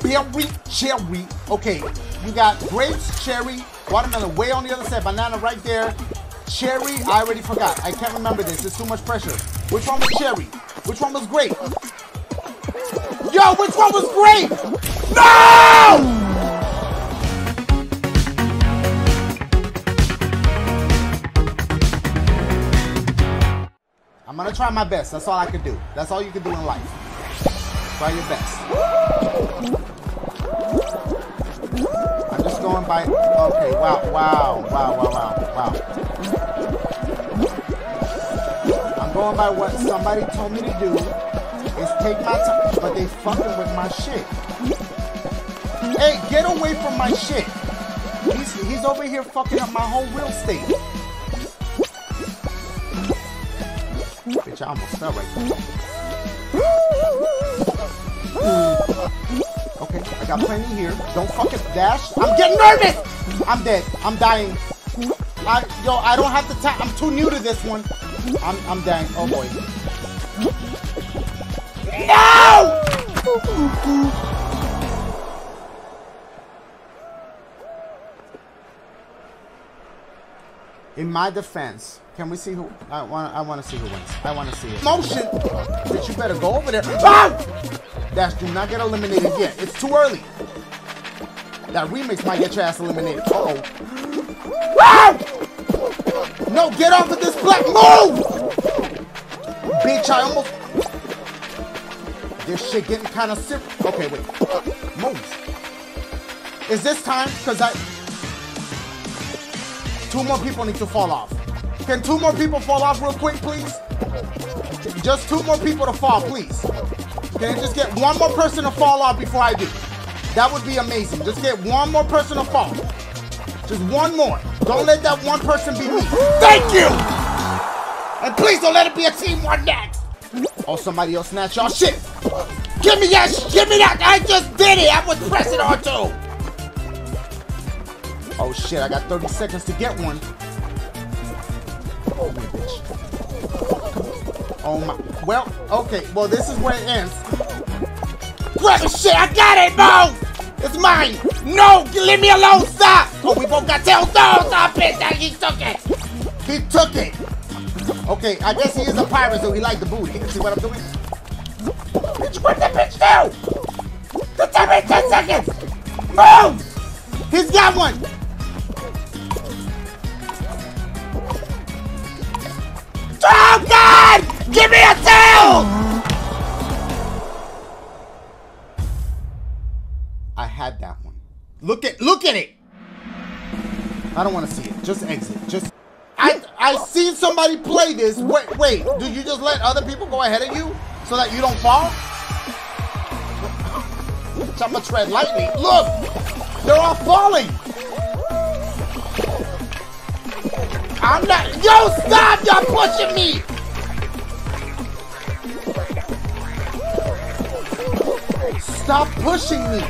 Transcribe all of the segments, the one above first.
berry cherry. Okay, you got grapes, cherry, watermelon way on the other side, banana right there. Cherry, I already forgot. I can't remember this. It's too much pressure. Which one was cherry? Which one was grape? Yo, which one was grape? No! I'm gonna try my best. That's all I can do. That's all you can do in life. Try your best. I'm just going by. Okay, wow. I'm going by what somebody told me to do is take my time, but they fucking with my shit. Hey, get away from my shit. He's over here fucking up my whole real estate. Bitch, I almost fell right there. Okay, I got plenty here. Don't fucking dash. I'm getting nervous! I'm dead. I'm dying. I don't have the time. I'm too new to this one. I'm dying. Oh boy. No! In my defense, can we see who? I want to see who wins. I want to see it. Motion! Bitch, you better go over there. Ah! Dash, do not get eliminated yet. It's too early. That remix might get your ass eliminated. Uh-oh. Ah! No, get off of this black move! Bitch, I almost... This shit getting kind of serious. Okay, wait. Move. Is this time? Because I... Two more people need to fall off. Can two more people fall off real quick, please? Just two more people to fall, please. Can I just get one more person to fall off before I do? That would be amazing. Just get one more person to fall. Just one more. Don't let that one person be me. Thank you! And please don't let it be a team one next. Oh, somebody else snatch y'all shit. Give me that shit. Give me that. I just did it. I was pressing R2. Oh shit, I got 30 seconds to get one. Oh my bitch. Oh my. Well, okay. Well, this is where it ends. Grab the shit. I got it, bro. It's mine. No, leave me alone. Stop. Oh, we both got tails. No, stop it. He took it. He took it. Okay, I guess he is a pirate, so he liked the booty. See what I'm doing? Bitch, what the bitch do? Just give me 10 seconds. Move. He's got one. Oh God! Give me a tail! I had that one. Look at it! I don't want to see it. Just exit. Just I seen somebody play this. Wait. Do you just let other people go ahead of you so that you don't fall? I'm gonna tread lightly. Look, they're all falling. I'm not. Yo, stop! Y'all pushing me! Stop pushing me!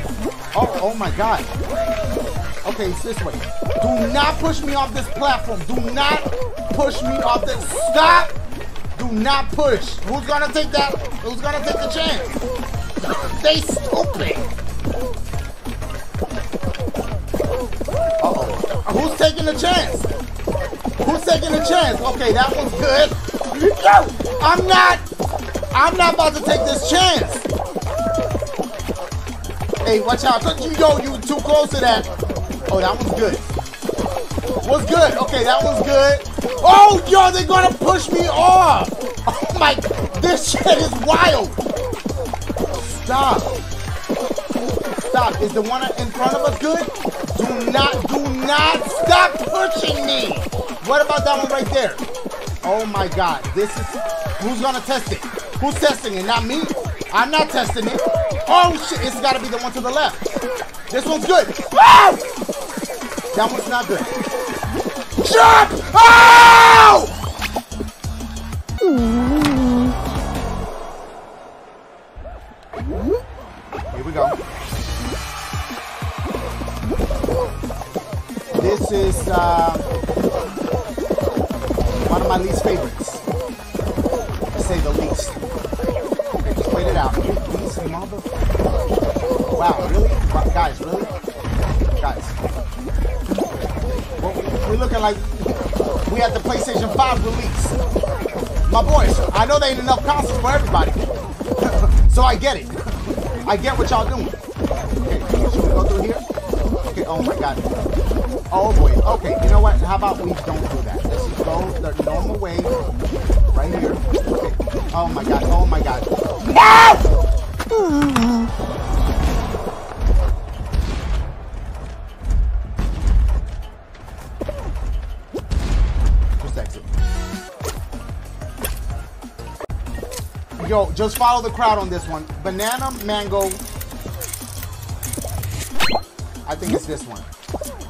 Oh my God. Okay, it's this way. Do not push me off this platform. Do not push me off this. Stop! Do not push. Who's gonna take that? Who's gonna take the chance? They stupid! Uh-oh. Who's taking the chance? Who's taking a chance? Okay, that one's good. Yo, I'm not about to take this chance. Hey, watch out. You too close to that. Oh, that one's good. What's good? Okay, that one's good. Oh, yo, they're gonna push me off. Oh my, this shit is wild. Stop. Stop. Is the one in front of us good? Do not stop pushing me. What about that one right there? Oh my God, this is... Who's gonna test it? Who's testing it? Not me. I'm not testing it. Oh shit, it's gotta be the one to the left. This one's good. Ah! That one's not good. Jump! Oh! Here we go. This is, one of my least favorites, to say the least. Okay, just wait it out. These motherfuckers. Wow, really? Guys, really? Guys. We're looking like we had the PlayStation 5 release. My boys, I know there ain't enough consoles for everybody. So I get it. I get what y'all doing. Okay, should we go through here? Okay, oh my god. Oh boy. Okay, you know what? How about we don't do that? Let's just go the normal way. Right here. Okay. Oh my god. Oh my god. No! Yo, just follow the crowd on this one. Banana, mango. I think it's this one.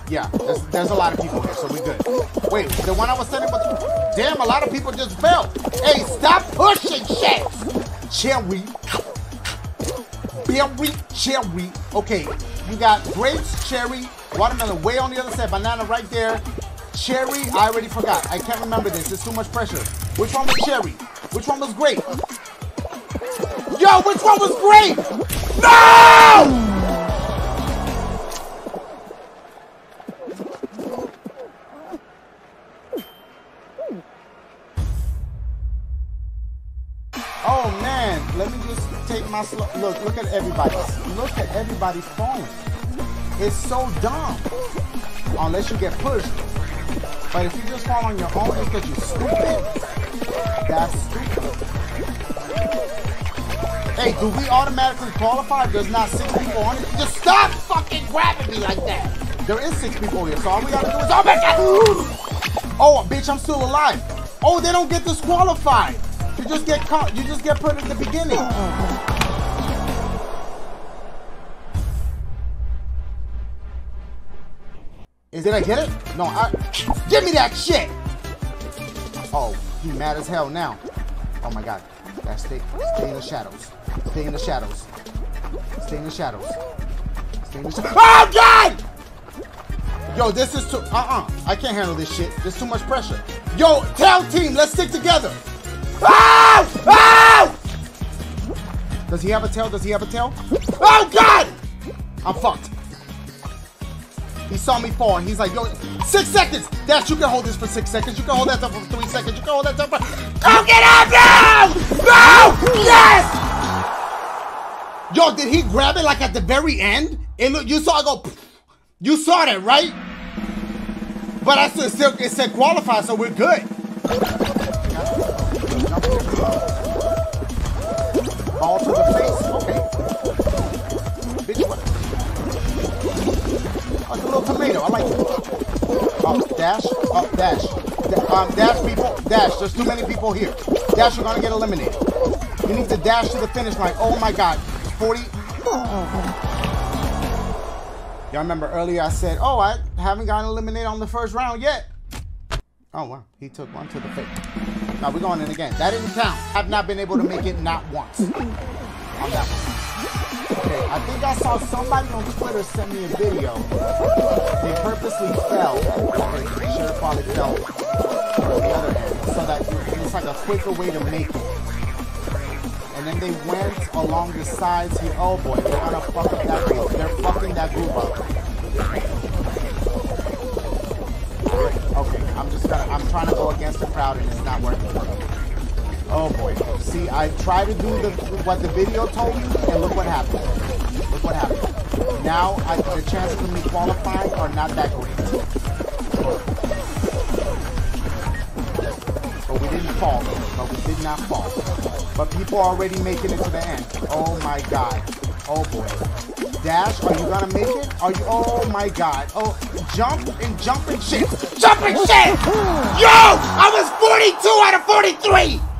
Yeah, there's a lot of people here, so we good. Wait, the one I was sending, but damn, a lot of people just fell. Hey, stop pushing shit. Cherry, berry, cherry. Okay, you got grapes, cherry, watermelon way on the other side, banana right there. Cherry, I already forgot. I can't remember this. It's too much pressure. Which one was cherry? Which one was grape? Yo, which one was great? No! Oh man, let me just take my slow. Look at everybody. Look at everybody's phone. It's so dumb. Unless you get pushed. But if you just fall on your own, it's because you're stupid. That's stupid. Hey, do we automatically qualify if there's not 6 people on it? Just stop fucking grabbing me like that! There is 6 people here, so all we gotta do is... Oh my god! Oh, bitch, I'm still alive! Oh, they don't get disqualified! You just get caught, you just get put in the beginning! Did I get it? No, give me that shit! Oh, he mad as hell now. Oh my god. That's stay in the shadows. Stay in the shadows. Stay in the shadows. Stay in the shadows. Oh god! Yo, this is too I can't handle this shit. There's too much pressure. Yo, tell team, let's stick together. Oh! Oh! Does he have a tail? Does he have a tail? Oh god! I'm fucked. He saw me fall and he's like, yo, 6 seconds! Dash, you can hold this for 6 seconds, you can hold that up for 3 seconds, you can hold that up for... Go get up now! No! Yes! Yo, did he grab it like at the very end? And look, you saw it go... You saw that, right? But I still, it said qualify, so we're good. Ball to the face, okay. Bitch, what? A little tomato, I like it. Dash, up, dash. Dash, people, dash. There's too many people here. Dash, you're gonna get eliminated. You need to dash to the finish line. Oh my god. 40. Y'all remember earlier I said, oh, I haven't gotten eliminated on the first round yet. Oh, wow. He took one to the face. Now we're going in again. That didn't count. I've not been able to make it not once. On that one. Okay, I think I saw somebody on Twitter send me a video. They purposely fell. Okay, they should have probably fell on the other end. So that it's like a quicker way to make it. And then they went along the sides here. Oh boy, they're gonna fuck up that group. They're fucking that group up. Okay, I'm trying to go against the crowd and it's not working. Oh boy, see, I tried to do what the video told me, and look what happened. Look what happened. Now, the chances of me qualifying are not that great. But we didn't fall, but we did not fall. But people are already making it to the end. Oh my god. Oh boy. Dash, are you gonna make it? Are you, oh my god. Oh, jump and shit. Jump and shit! Yo, I was 42 out of 43!